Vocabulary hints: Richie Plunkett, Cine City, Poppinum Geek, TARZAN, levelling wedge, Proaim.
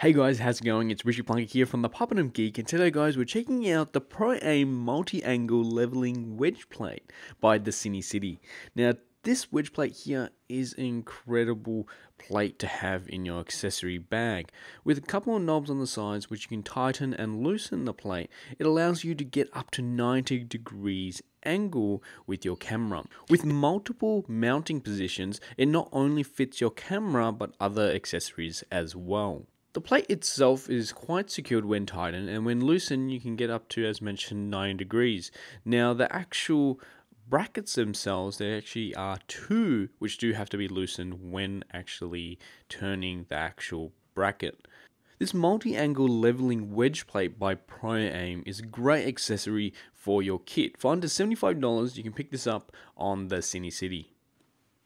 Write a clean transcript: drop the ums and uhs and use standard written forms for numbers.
Hey guys, how's it going? It's Richie Plunkett here from the Poppinum Geek, and today guys we're checking out the Proaim multi-angle leveling wedge plate by the Cine City. Now this wedge plate here is an incredible plate to have in your accessory bag. With a couple of knobs on the sides which you can tighten and loosen the plate, it allows you to get up to 90 degrees angle with your camera. With multiple mounting positions, it not only fits your camera but other accessories as well. The plate itself is quite secured when tightened, and when loosened you can get up to, as mentioned, 90 degrees. Now the actual brackets themselves, there actually are two which do have to be loosened when actually turning the actual bracket. This multi-angle leveling wedge plate by Proaim is a great accessory for your kit. For under $75, you can pick this up on the Cine City.